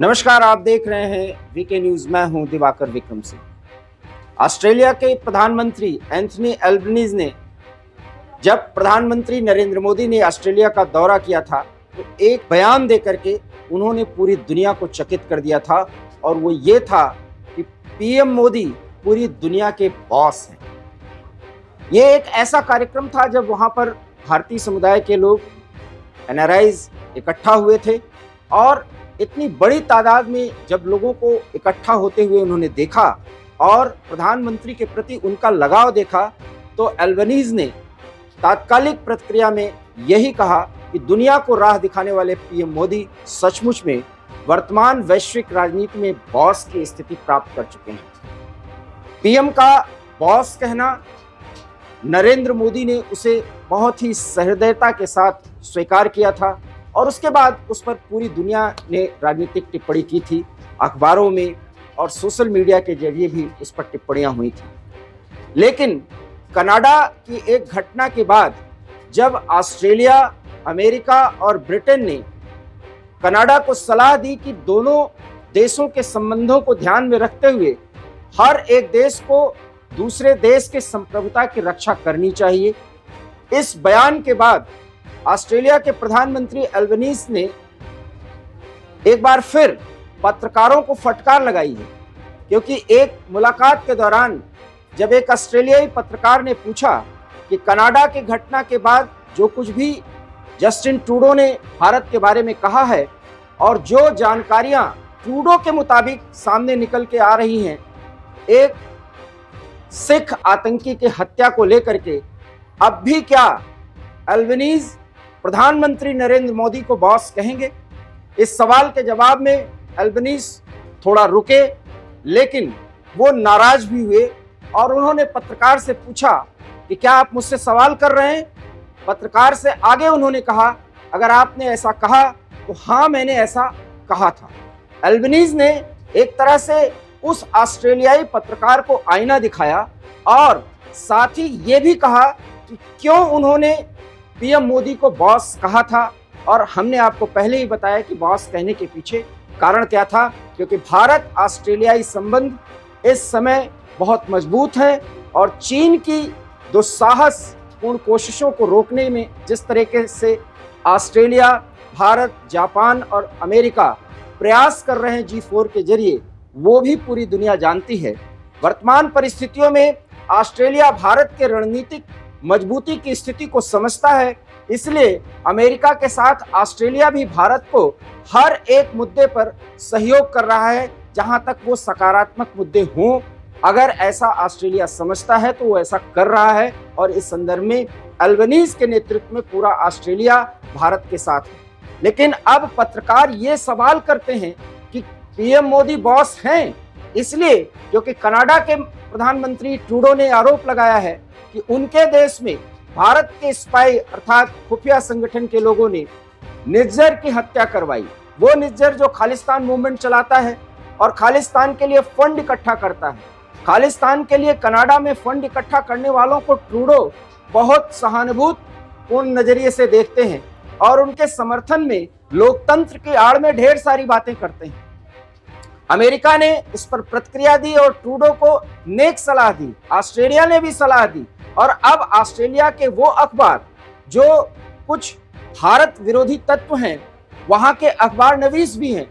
नमस्कार, आप देख रहे हैं वीके न्यूज। मैं हूं दिवाकर विक्रम सिंह। ऑस्ट्रेलिया के प्रधानमंत्री एंथनी एल्बनीज़ ने जब प्रधानमंत्री नरेंद्र मोदी ने ऑस्ट्रेलिया का दौरा किया था तो एक बयान देकर के उन्होंने पूरी दुनिया को चकित कर दिया था, और वो ये था कि पीएम मोदी पूरी दुनिया के बॉस हैं। ये एक ऐसा कार्यक्रम था जब वहाँ पर भारतीय समुदाय के लोग एनआरआईज इकट्ठा हुए थे, और इतनी बड़ी तादाद में जब लोगों को इकट्ठा होते हुए उन्होंने देखा और प्रधानमंत्री के प्रति उनका लगाव देखा, तो एल्बनीज़ ने तात्कालिक प्रतिक्रिया में यही कहा कि दुनिया को राह दिखाने वाले पीएम मोदी सचमुच में वर्तमान वैश्विक राजनीति में बॉस की स्थिति प्राप्त कर चुके हैं। पीएम का बॉस कहना नरेंद्र मोदी ने उसे बहुत ही सहृदयता के साथ स्वीकार किया था, और उसके बाद उस पर पूरी दुनिया ने राजनीतिक टिप्पणी की थी। अखबारों में और सोशल मीडिया के जरिए भी उस पर टिप्पणियां हुई थी। लेकिन कनाडा की एक घटना के बाद जब ऑस्ट्रेलिया, अमेरिका और ब्रिटेन ने कनाडा को सलाह दी कि दोनों देशों के संबंधों को ध्यान में रखते हुए हर एक देश को दूसरे देश के संप्रभुता की रक्षा करनी चाहिए, इस बयान के बाद ऑस्ट्रेलिया के प्रधानमंत्री एल्बनीज़ ने एक बार फिर पत्रकारों को फटकार लगाई है। क्योंकि एक मुलाकात के दौरान जब एक ऑस्ट्रेलियाई पत्रकार ने पूछा कि कनाडा की घटना के बाद जो कुछ भी जस्टिन ट्रूडो ने भारत के बारे में कहा है और जो जानकारियां ट्रूडो के मुताबिक सामने निकल के आ रही हैं एक सिख आतंकी की हत्या को लेकर के, अब भी क्या एल्बनीज़ प्रधानमंत्री नरेंद्र मोदी को बॉस कहेंगे? इस सवाल के जवाब में एल्बनीज़ थोड़ा रुके, लेकिन वो नाराज भी हुए और उन्होंने पत्रकार से पूछा कि क्या आप मुझसे सवाल कर रहे हैं? पत्रकार से आगे उन्होंने कहा, अगर आपने ऐसा कहा तो हाँ, मैंने ऐसा कहा था। एल्बनीज़ ने एक तरह से उस ऑस्ट्रेलियाई पत्रकार को आईना दिखाया और साथ ही ये भी कहा कि क्यों उन्होंने पीएम मोदी को बॉस कहा था, और हमने आपको पहले ही बताया कि बॉस कहने के पीछे कारण क्या था। क्योंकि भारत ऑस्ट्रेलियाई संबंध इस समय बहुत मजबूत है, और चीन की दुस्साहसपूर्ण कोशिशों को रोकने में जिस तरीके से ऑस्ट्रेलिया, भारत, जापान और अमेरिका प्रयास कर रहे हैं G4 के जरिए, वो भी पूरी दुनिया जानती है। वर्तमान परिस्थितियों में ऑस्ट्रेलिया भारत के रणनीतिक मजबूती की स्थिति को समझता है, इसलिए अमेरिका के साथ ऑस्ट्रेलिया भी भारत को हर एक मुद्दे पर सहयोग कर रहा है, जहां तक वो सकारात्मक मुद्दे हों। अगर ऐसा ऑस्ट्रेलिया समझता है तो वो ऐसा कर रहा है, और इस संदर्भ में एल्बनीज़ के नेतृत्व में पूरा ऑस्ट्रेलिया भारत के साथ है। लेकिन अब पत्रकार ये सवाल करते हैं कि पीएम मोदी बॉस हैं, इसलिए क्योंकि कनाडा के प्रधानमंत्री ट्रूडो ने आरोप लगाया है कि उनके देश में भारत के स्पाई अर्थात खुफिया संगठन के लोगों ने निज्जर की हत्या करवाई। वो निज्जर जो खालिस्तान मूवमेंट चलाता है और खालिस्तान के लिए फंड इकट्ठा करता है। खालिस्तान के लिए कनाडा में फंड इकट्ठा करने वालों को ट्रूडो बहुत सहानुभूतिपूर्ण नजरिए से देखते हैं, और उनके समर्थन में लोकतंत्र की आड़ में ढेर सारी बातें करते हैं। अमेरिका ने इस पर प्रतिक्रिया दी और ट्रूडो को नेक सलाह दी, ऑस्ट्रेलिया ने भी सलाह दी, और अब ऑस्ट्रेलिया के वो अखबार जो कुछ भारत विरोधी तत्व हैं, वहाँ के अखबार नवीस भी हैं,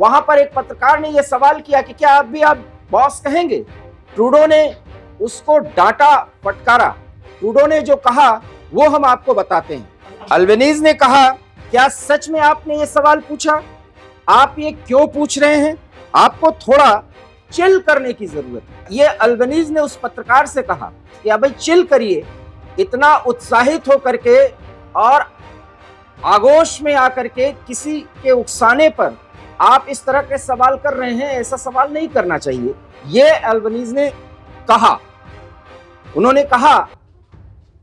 वहाँ पर एक पत्रकार ने ये सवाल किया कि क्या आप बॉस कहेंगे? ट्रूडो ने उसको डांटा, फटकारा। ट्रूडो ने जो कहा वो हम आपको बताते हैं। एल्बनीज़ ने कहा, क्या सच में आपने ये सवाल पूछा? आप ये क्यों पूछ रहे हैं? आपको थोड़ा चिल करने की जरूरत है। ये एल्बनीज़ ने उस पत्रकार से कहा कि भाई चिल करिए, इतना उत्साहित होकर के और आगोश में आकर के किसी के उकसाने पर आप इस तरह के सवाल कर रहे हैं, ऐसा सवाल नहीं करना चाहिए, ये एल्बनीज़ ने कहा। उन्होंने कहा,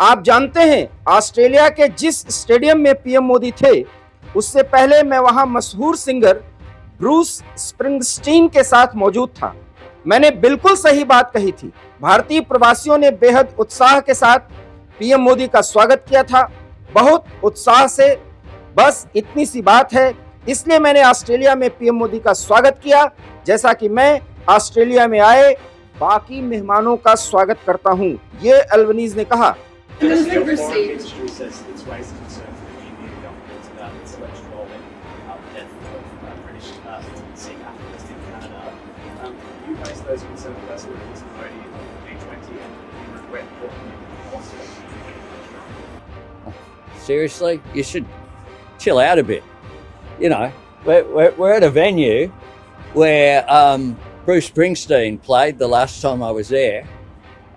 आप जानते हैं ऑस्ट्रेलिया के जिस स्टेडियम में पीएम मोदी थे, उससे पहले मैं वहां मशहूर सिंगर ब्रूस स्प्रिंगस्टीन के साथ मौजूद था। मैंने बिल्कुल सही बात कही थी। भारतीय प्रवासियों ने बेहद उत्साह के साथ पीएम मोदी का स्वागत किया था, बहुत उत्साह से। बस इतनी सी बात है इसलिए मैंने ऑस्ट्रेलिया में पीएम मोदी का स्वागत किया, जैसा कि मैं ऑस्ट्रेलिया में आए बाकी मेहमानों का स्वागत करता हूं, ये अल्बनीज ने कहा। Seriously, you should chill out a bit. You know, we're at a venue where Bruce Springsteen played the last time I was there,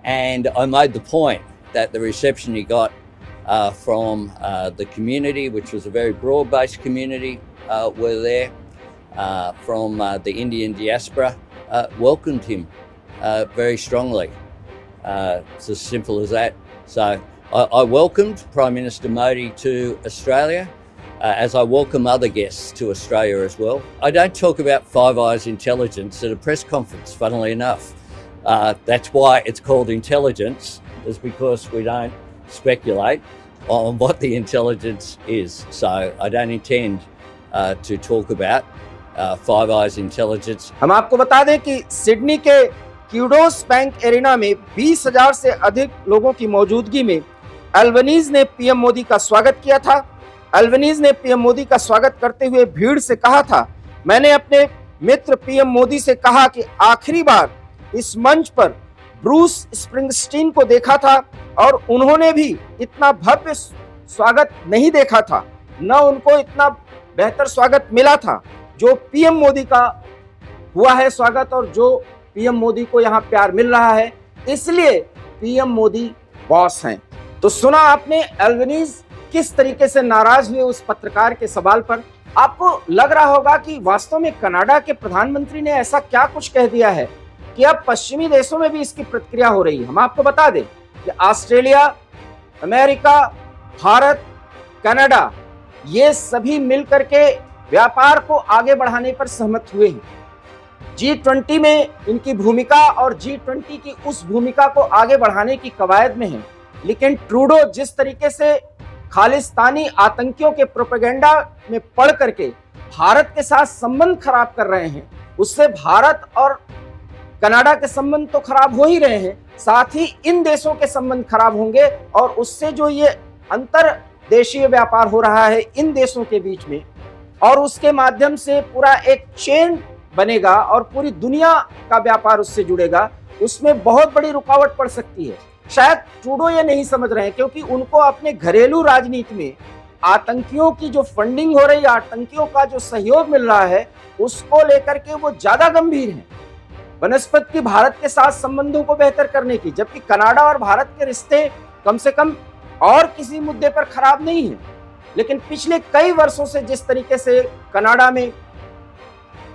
and I made the point that the reception he got from the community, which was a very broad-based community, were there from the Indian diaspora, welcomed him very strongly. It's as simple as that. So I welcomed Prime Minister Modi to Australia, as I welcome other guests to Australia as well. I don't talk about Five Eyes intelligence at a press conference, funnily enough. That's why it's called intelligence, is because we don't speculate on what the intelligence is. So I don't intend to talk about Five Eyes intelligence. हम आपको बता दें कि Sydney के kudos bank arena में 20,000 से अधिक लोगों की मौजूदगी में अल्बनीज ने पीएम मोदी का स्वागत किया था। अल्बनीज ने पीएम मोदी का स्वागत करते हुए भीड़ से कहा था, मैंने अपने मित्र पीएम मोदी से कहा कि आखिरी बार इस मंच पर ब्रूस स्प्रिंगस्टीन को देखा था और उन्होंने भी इतना भव्य स्वागत नहीं देखा था, न उनको इतना बेहतर स्वागत मिला था जो पीएम मोदी का हुआ है स्वागत, और जो पीएम मोदी को यहाँ प्यार मिल रहा है, इसलिए पीएम मोदी बॉस हैं। तो सुना आपने अल्बनीज किस तरीके से नाराज हुए उस पत्रकार के सवाल पर। आपको लग रहा होगा कि वास्तव में कनाडा के प्रधानमंत्री ने ऐसा क्या कुछ कह दिया है कि अब पश्चिमी देशों में भी इसकी प्रतिक्रिया हो रही है। हम आपको बता दें कि ऑस्ट्रेलिया, अमेरिका, भारत, कनाडा ये सभी मिलकर के व्यापार को आगे बढ़ाने पर सहमत हुए हैं। G20 में इनकी भूमिका और G20 की उस भूमिका को आगे बढ़ाने की कवायद में है, लेकिन ट्रूडो जिस तरीके से खालिस्तानी आतंकियों के प्रोपेगेंडा में पढ़ करके भारत के साथ संबंध खराब कर रहे हैं, उससे भारत और कनाडा के संबंध तो खराब हो ही रहे हैं, साथ ही इन देशों के संबंध खराब होंगे, और उससे जो ये अंतर देशीय व्यापार हो रहा है इन देशों के बीच में, और उसके माध्यम से पूरा एक चेन बनेगा और पूरी दुनिया का व्यापार उससे जुड़ेगा, उसमें बहुत बड़ी रुकावट पड़ सकती है। शायद ट्रूडो ये नहीं समझ रहे हैं, क्योंकि उनको अपने घरेलू राजनीति में आतंकियों की जो फंडिंग हो रही है, आतंकियों का जो सहयोग मिल रहा है, उसको लेकर के वो ज्यादा गंभीर हैं। बनस्पत की भारत के साथ संबंधों को बेहतर करने की, जबकि कनाडा और भारत के रिश्ते कम से कम और किसी मुद्दे पर खराब नहीं है, लेकिन पिछले कई वर्षों से जिस तरीके से कनाडा में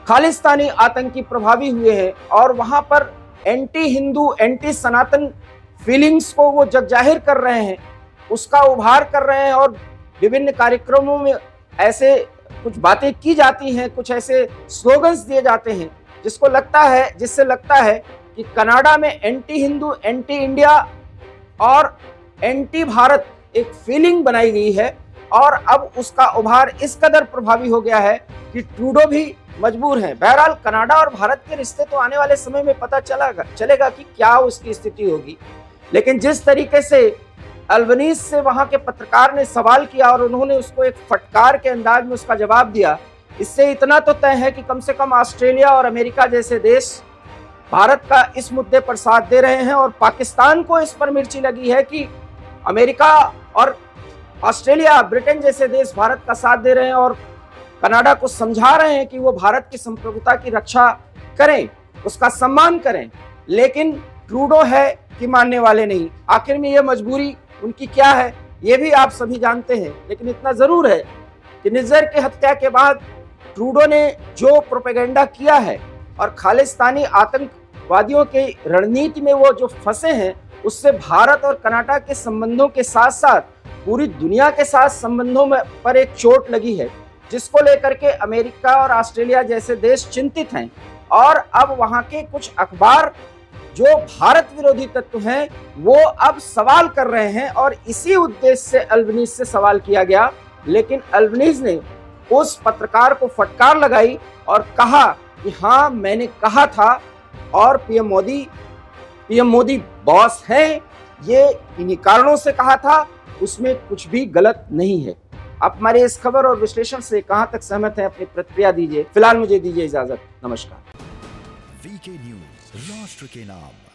खालिस्तानी आतंकी प्रभावी हुए हैं और वहां पर anti Hindu, anti Sanatan feelings को वो जग जाहिर कर रहे हैं, उसका उभार कर रहे हैं, और विभिन्न कार्यक्रमों में ऐसे कुछ बातें की जाती हैं, कुछ ऐसे स्लोगन्स दिए जाते हैं जिससे लगता है कि कनाडा में एंटी हिंदू, एंटी इंडिया और एंटी भारत एक फीलिंग बनाई गई है, और अब उसका उभार इस कदर प्रभावी हो गया है कि ट्रूडो भी मजबूर हैं। बहरहाल कनाडा और भारत के रिश्ते तो आने वाले समय में पता चलेगा कि क्या उसकी स्थिति होगी, लेकिन जिस तरीके से अल्बनीज से वहां के पत्रकार ने सवाल किया और उन्होंने उसको एक फटकार के अंदाज में उसका जवाब दिया, इससे इतना तो तय है कि कम से कम ऑस्ट्रेलिया और अमेरिका जैसे देश भारत का इस मुद्दे पर साथ दे रहे हैं, और पाकिस्तान को इस पर मिर्ची लगी है कि अमेरिका और ऑस्ट्रेलिया, ब्रिटेन जैसे देश भारत का साथ दे रहे हैं और कनाडा को समझा रहे हैं कि वो भारत की संप्रभुता की रक्षा करें, उसका सम्मान करें, लेकिन ट्रूडो है कि मानने वाले नहीं। आखिर में ये मजबूरी उनकी क्या है ये भी आप सभी जानते हैं, लेकिन इतना ज़रूर है कि निज्जर की हत्या के बाद ट्रूडो ने जो प्रोपेगेंडा किया है और खालिस्तानी आतंकवादियों की रणनीति में वो जो फंसे हैं, उससे भारत और कनाडा के संबंधों के साथ साथ पूरी दुनिया के साथ संबंधों में पर एक चोट लगी है, जिसको लेकर के अमेरिका और ऑस्ट्रेलिया जैसे देश चिंतित हैं, और अब वहां के कुछ अखबार जो भारत विरोधी तत्व हैं वो अब सवाल कर रहे हैं, और इसी उद्देश्य से अल्बनीज से सवाल किया गया, लेकिन अल्बनीज ने उस पत्रकार को फटकार लगाई और कहा कि हाँ मैंने कहा था और पीएम मोदी बॉस हैं, ये इन्हीं कारणों से कहा था, उसमें कुछ भी गलत नहीं है। आप हमारे इस खबर और विश्लेषण से कहां तक सहमत हैं, अपनी प्रतिक्रिया दीजिए। फिलहाल मुझे दीजिए इजाजत, नमस्कार। वीके न्यूज़, राष्ट्र के नाम।